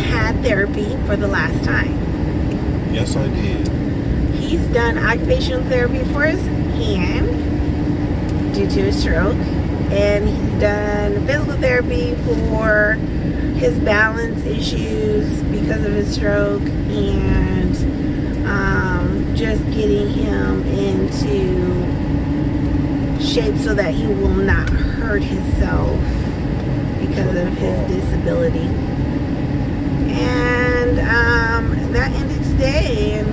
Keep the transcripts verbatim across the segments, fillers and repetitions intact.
had therapy for the last time. Yes, I did. He's done occupational therapy for his hand due to his stroke, and he's done physical therapy for his balance issues because of his stroke, and um, just getting him into shape so that he will not hurt himself because of his disability. And um, that ended today, and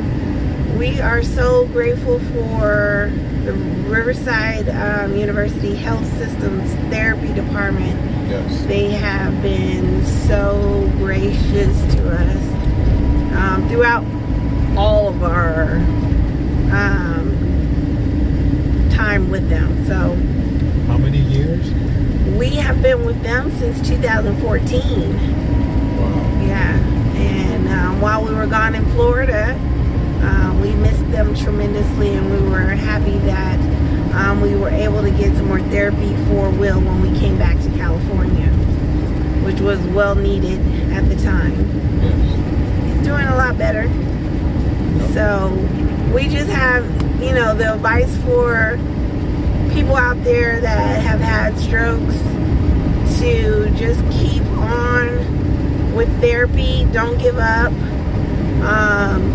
we are so grateful for the Riverside um, University Health Systems Therapy Department. Yes. They have been so gracious to us um, throughout all of our um, time with them. So, how many years? We have been with them since two thousand fourteen. Wow. Yeah, and um, while we were gone in Florida, Uh, we missed them tremendously, and we were happy that um, we were able to get some more therapy for Will when we came back to California, which was well needed at the time. Yes. He's doing a lot better. So we just have, you know, the advice for people out there that have had strokes to just keep on with therapy. Don't give up. Um,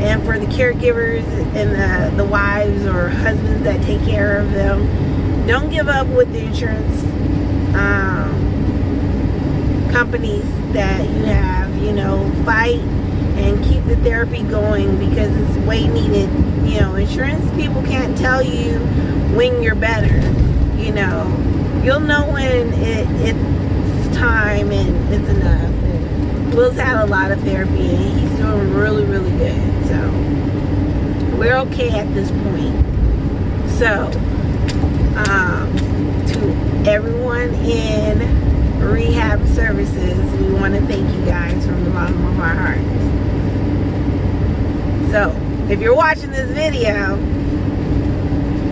And for the caregivers and the, the wives or husbands that take care of them, don't give up with the insurance um, companies that you have. You know, fight and keep the therapy going because it's way needed. You know, insurance people can't tell you when you're better. You know, you'll know when it, it's time and it's enough. And Will's had a lot of therapy, and he's doing really, really good. So we're okay at this point. So um, to everyone in rehab services, we want to thank you guys from the bottom of our hearts. So if you're watching this video,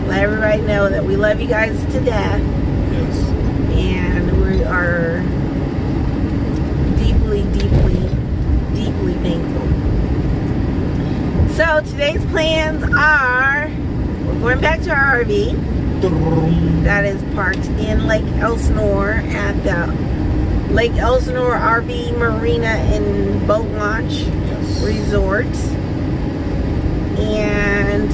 let everybody know that we love you guys to death. Yes. And we are deeply, deeply, deeply thankful. So today's plans are, we're going back to our R V that is parked in Lake Elsinore at the Lake Elsinore R V Marina and Boat Launch. Yes. Resort. And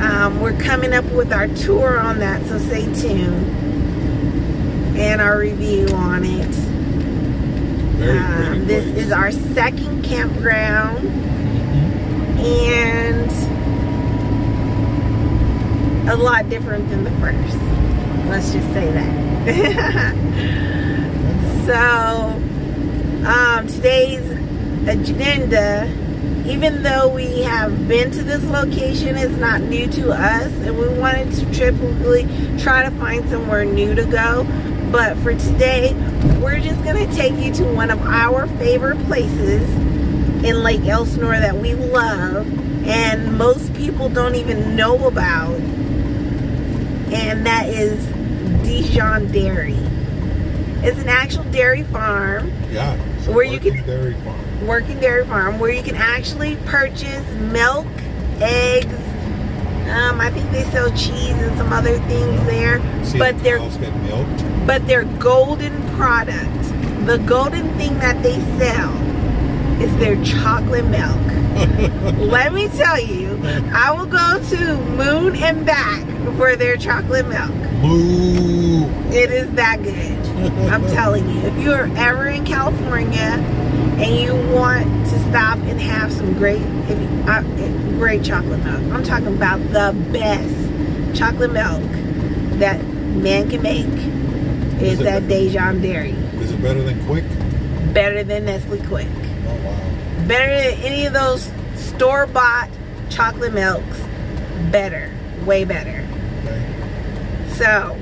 um, we're coming up with our tour on that, so stay tuned. And our review on it. Very um, this place. Is our second campground. And a lot different than the first. Let's just say that. So, um, today's agenda, even though we have been to this location, it's not new to us, and we wanted to typically try to find somewhere new to go. But for today, we're just going to take you to one of our favorite places in Lake Elsinore that we love and most people don't even know about, and that is DeJong Dairy. It's an actual dairy farm. Yeah, it's a where working you can dairy farm. Working dairy farm where you can actually purchase milk, eggs. Um, I think they sell cheese and some other things there. See, but they're milk. But their golden product, the golden thing that they sell, is their chocolate milk. Let me tell you, I will go to Moon and back for their chocolate milk. Ooh. It is that good. I'm telling you, if you are ever in California and you want to stop and have some great, if you, uh, great chocolate milk, I'm talking about the best chocolate milk that man can make, is, is at DeJong Dairy. Is it better than Quick? Better than Nestle Quick. Better than any of those store-bought chocolate milks. Better. Way better. So,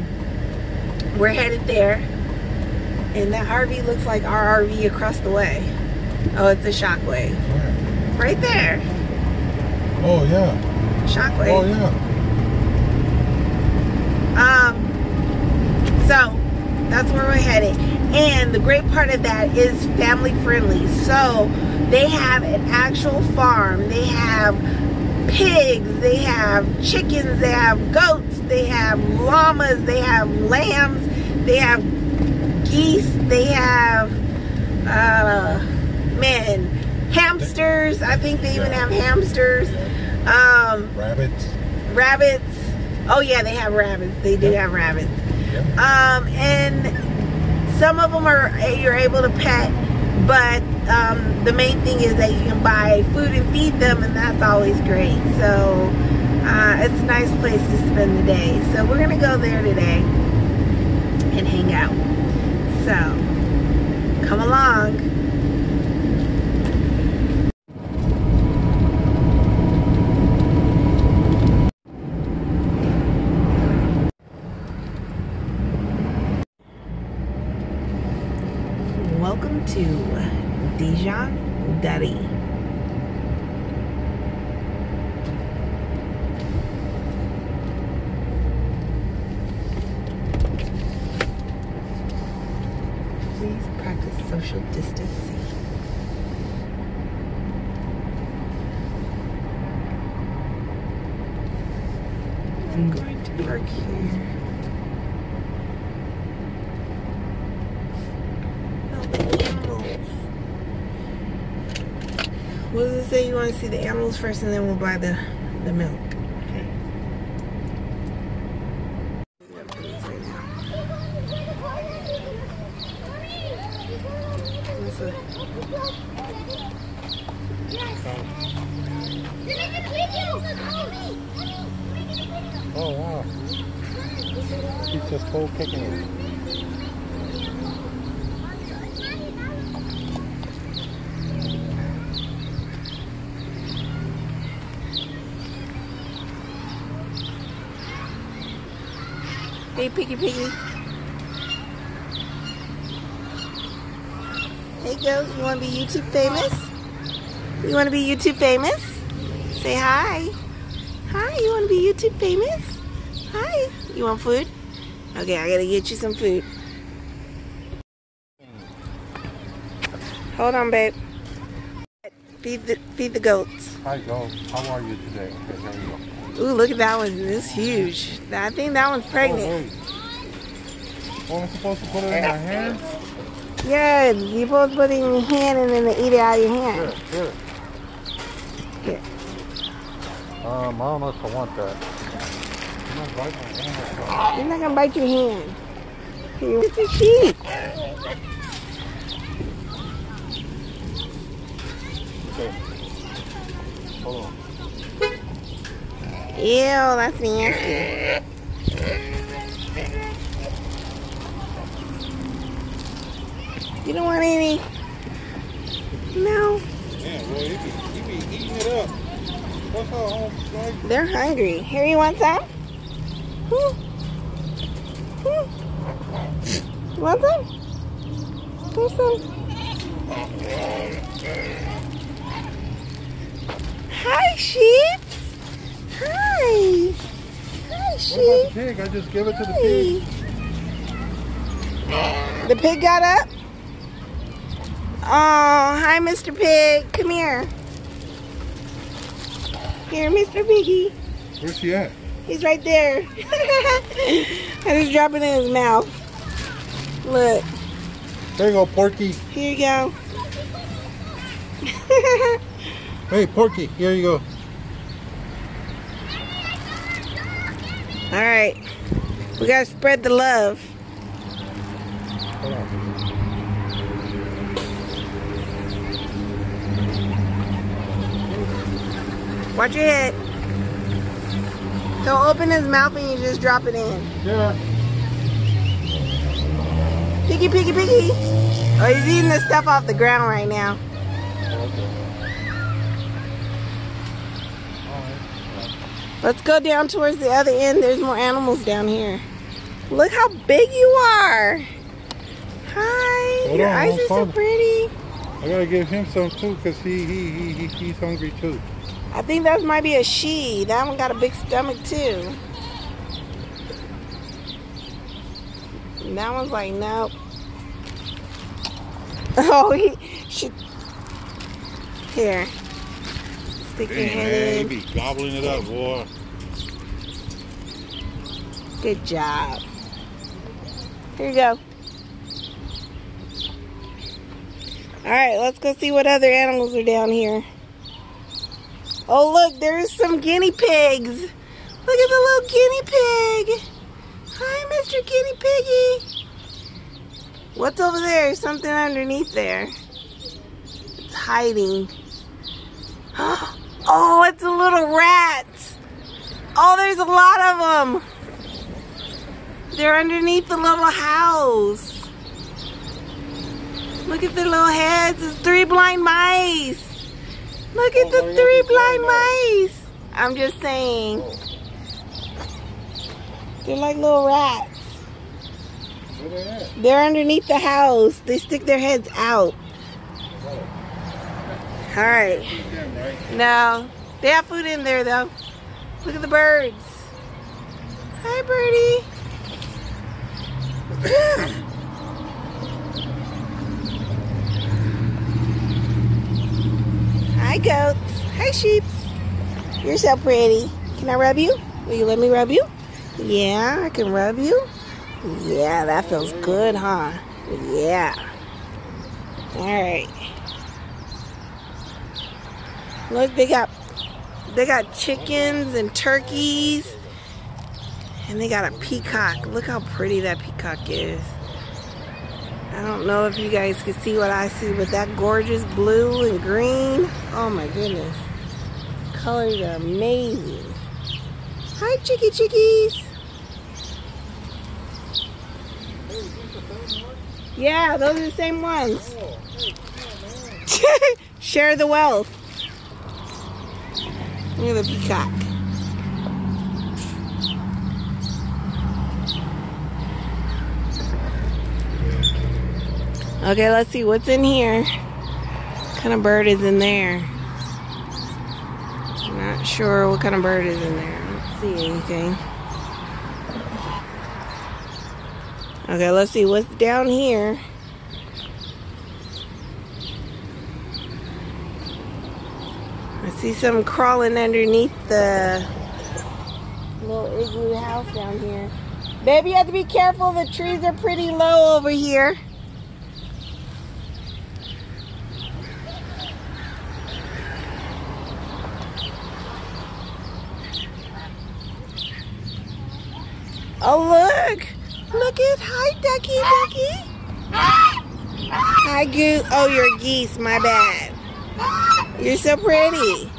we're headed there. And that R V looks like our R V across the way. Oh, it's a Shockway. Right there. Oh, yeah. Shockway. Oh, yeah. Um, so, that's where we're headed. And the great part of that is family friendly. So they have an actual farm. They have pigs, they have chickens, they have goats, they have llamas, they have lambs, they have geese, they have, uh, man, hamsters. I think they even have hamsters. Um, rabbits. Rabbits. Oh yeah, they have rabbits. They do have rabbits. Um, and some of them are, you're able to pet, but um, the main thing is that you can buy food and feed them, and that's always great. So uh, it's a nice place to spend the day. So we're gonna go there today and hang out. So come along. Welcome to DeJong Dairy. Please practice social distancing. I'm going to park here. What does it say? You want to see the animals first, and then we'll buy the, the milk. Okay. What's that? Oh, wow. She's just cold kicking it. Hey, Piggy Piggy. Hey, girl, you want to be YouTube famous? You want to be YouTube famous? Say hi. Hi, you want to be YouTube famous? Hi. You want food? Okay, I gotta get you some food. Hold on, babe. Feed the, feed the goats. Hi, goat. How are you today? Okay, there you go. Ooh, look at that one. It's huge. I think that one's pregnant. Oh, oh, I'm supposed to put it in my hand? Yeah, you're supposed to put it in your hand and then they eat it out of your hand. Good, good. Good. Um, I don't know if I want that. I'm not biting my hand. You're not going to bite your hand. Look at your cheek. Okay. Hold on. Ew, that's nasty. You don't want any? No. Yeah, well, you be, you be eating it up. That's all hungry. They're hungry. Here, you want some? Woo. Woo. You want some? Here's some. Hi, sheep. Hi! Hi, sheep! What about the pig? I just gave it Hi. to the pig. The pig got up? Oh, hi, Mister Pig. Come here. Here, Mister Piggy. Where's he at? He's right there. I just dropped it in his mouth. Look. There you go, Porky. Here you go. Hey, Porky. Here you go. All right, we gotta spread the love. Hold on. Watch your head. Don't open his mouth and you just drop it in. Yeah. Piggy, piggy, piggy. Oh, he's eating the stuff off the ground right now. Let's go down towards the other end. There's more animals down here. Look how big you are. Hi. Hold Your on, eyes are so pretty. I gotta give him some too, cause he he he, he he's hungry too. I think that might be a she. That one got a big stomach too. And that one's like nope. Oh, he, she. Here. Stick your head in. He be gobbling it up, boy. Good job. Here you go. All right, let's go see what other animals are down here. Oh, look, there's some guinea pigs. Look at the little guinea pig. Hi, Mister Guinea Piggy. What's over there? Something underneath there. It's hiding. Oh, it's a little rat. Oh, there's a lot of them. They're underneath the little house. Look at their little heads. It's three blind mice. Look at the three blind mice. I'm just saying. They're like little rats. Where they at? They're underneath the house. They stick their heads out. All right. No. They have food in there, though. Look at the birds. Hi, birdie. Hi, goats. Hi, sheep. You're so pretty. Can I rub you? Will you let me rub you? Yeah, I can rub you. Yeah, that feels good, huh? Yeah. All right. Look, they got they got chickens and turkeys, and they got a peacock. Look how pretty that peacock is. I don't know if you guys can see what I see, but that gorgeous blue and green. Oh my goodness. Colors are amazing. Hi, chickie chickies. Yeah, those are the same ones. Share the wealth. Look at the peacock. Okay, let's see what's in here. What kind of bird is in there? I'm not sure what kind of bird is in there. I don't see anything. Okay, let's see what's down here. I see something crawling underneath the little igloo house down here. Baby, you have to be careful. The trees are pretty low over here. Oh, look! Look at, hi, ducky, ducky. Hi, goose. Oh, you're geese, my bad. You're so pretty.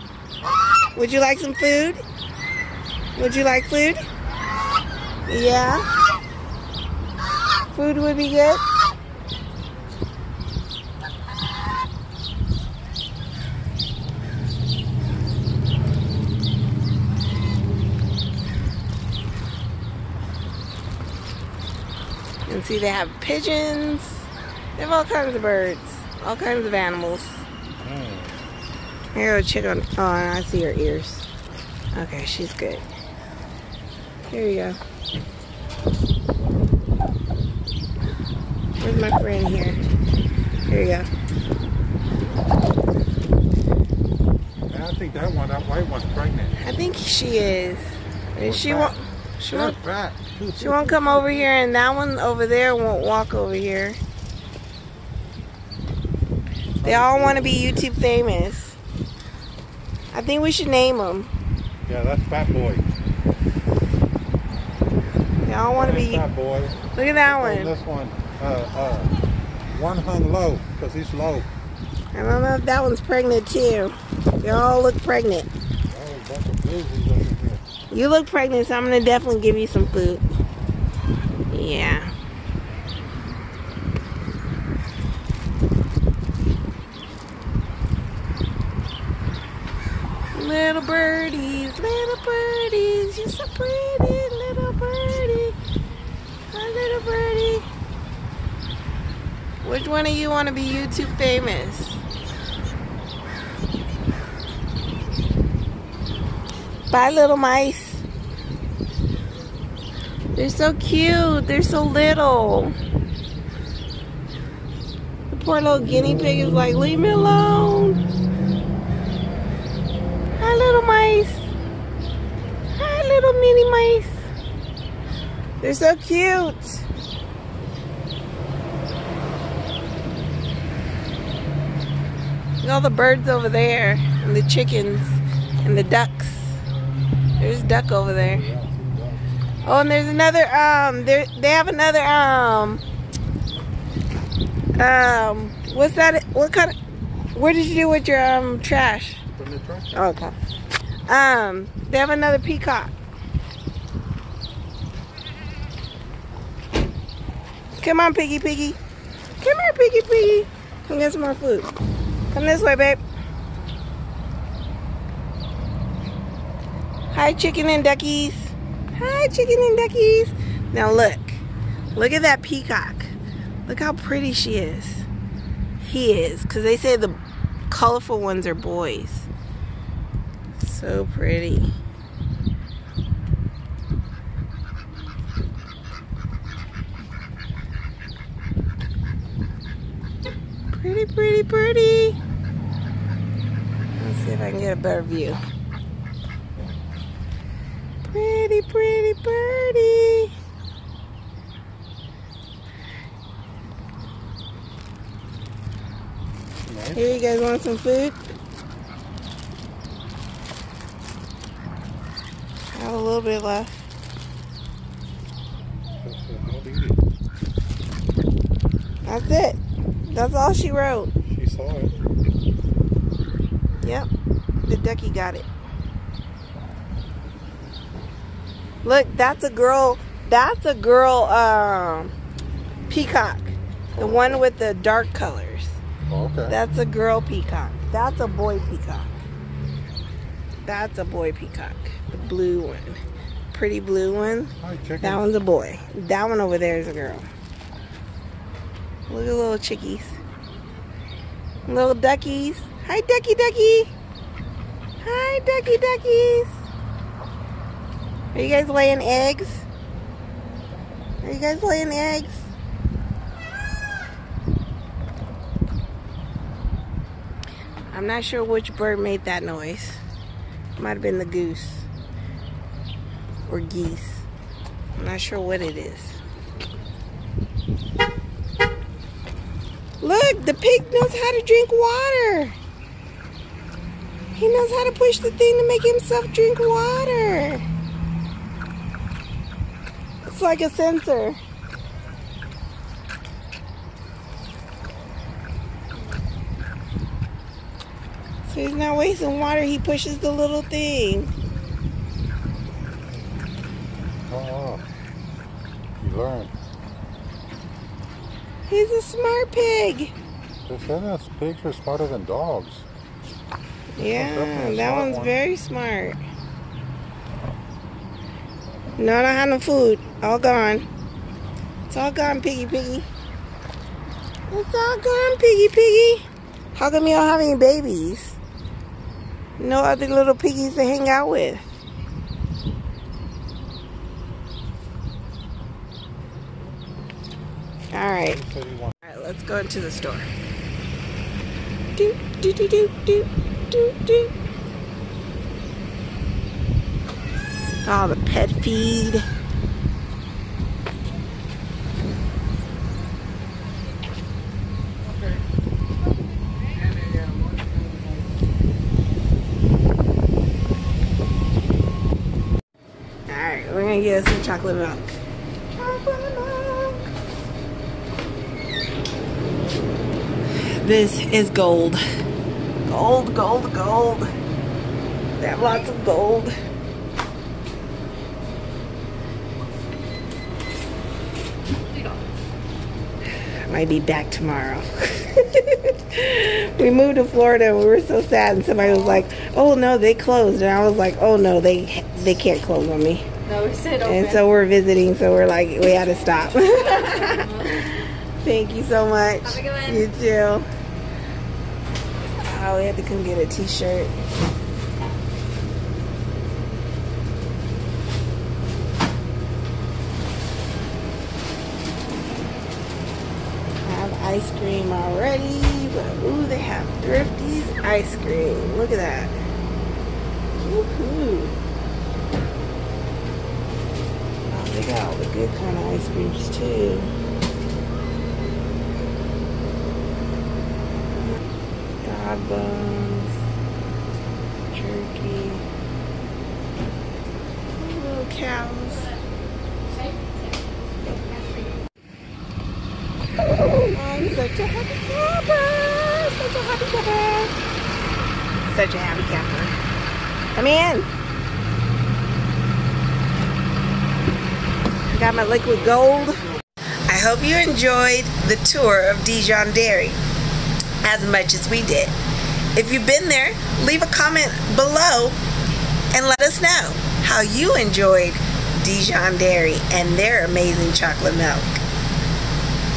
Would you like some food? Would you like food? Yeah? Food would be good? See, they have pigeons. They have all kinds of birds, all kinds of animals. Mm. Here, I'll check on. Oh, I see her ears. Okay, she's good. Here we go. Where's my friend here? Here we go. I think that one, that white one's pregnant. I think she is. Is she won't. She won't. She won't come over here, and that one over there won't walk over here. They all want to be YouTube famous. I think we should name them. Yeah, that's Fat Boy. They all want to be. Fat Boy. Look at that one. This one, uh, uh, one hung low because he's low. I don't know if that one's pregnant too. They all look pregnant. Oh, that's a busy one. You look pregnant, so I'm gonna definitely give you some food. Yeah. Little birdies, little birdies, you're so pretty, little birdie. Hi, little birdie. Which one of you want to be YouTube famous? Bye, little mice. They're so cute. They're so little. The poor little guinea pig is like, leave me alone. Hi, little mice. Hi, little mini mice. They're so cute. Look at all the birds over there, and the chickens, and the ducks. There's a duck over there. Oh, and there's another, um, there, they have another, um, um, what's that, what kind of, what did you do with your, um, trash? From the trash? Okay. Um, they have another peacock. Come on, piggy, piggy. Come here, piggy, piggy. Come get some more food. Come this way, babe. Hi, chicken and duckies. Hi, chicken and duckies. Now look. Look at that peacock. Look how pretty she is. He is. Because they say the colorful ones are boys. So pretty. Pretty, pretty, pretty. Let's see if I can get a better view. Pretty, pretty, pretty. Here, you guys want some food? I have a little bit left. That's it. That's all she wrote. She saw it. Yep. The ducky got it. Look, that's a girl. That's a girl um, peacock. The one with the dark colors. Oh, okay. That's a girl peacock. That's a boy peacock. That's a boy peacock. The blue one. Pretty blue one. Hi, chicken. That one's a boy. That one over there is a girl. Look at little chickies. Little duckies. Hi, ducky, ducky. Hi, ducky, duckies. Are you guys laying eggs? Are you guys laying eggs? I'm not sure which bird made that noise. Might have been the goose. Or geese. I'm not sure what it is. Look, the pig knows how to drink water. He knows how to push the thing to make himself drink water. It's like a sensor. So he's not wasting water. He pushes the little thing. Oh, you learned. He's a smart pig. They said that pigs are smarter than dogs. Yeah, that one's very smart. No, I don't have no food. All gone. It's all gone, piggy, piggy. It's all gone, piggy, piggy. How come you don't have any babies? No other little piggies to hang out with. Alright. Alright, let's go into the store. Do, do, do, do, do, do, do. Oh, the pet feed. Alright, we're gonna get some chocolate milk. Chocolate milk. This is gold. Gold, gold, gold. They have lots of gold. I might be back tomorrow. We moved to Florida and we were so sad and somebody was like, oh no, they closed. And I was like, oh no, they they can't close on me. No, we're still open. And so we're visiting, so we're like, we had to stop. Thank you so much. Have a good one. You too. Oh, we had to come get a t-shirt. I have ice cream already. already, but ooh, they have Thrifty's ice cream. Look at that. Woohoo. Oh, they got all the good kind of ice creams too. Dog bones, jerky, little cows. I'm such a happy camper! Such a happy camper! Such a happy camper. Come in! I got my liquid gold. I hope you enjoyed the tour of DeJong Dairy as much as we did. If you've been there, leave a comment below and let us know how you enjoyed DeJong Dairy and their amazing chocolate milk.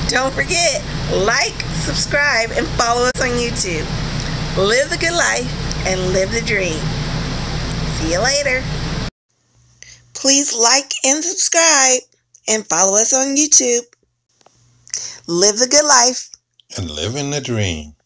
Don't forget, like, subscribe, and follow us on YouTube. Live the good life and live the dream. See you later. Please like and subscribe and follow us on YouTube. Live the good life and live in the dream.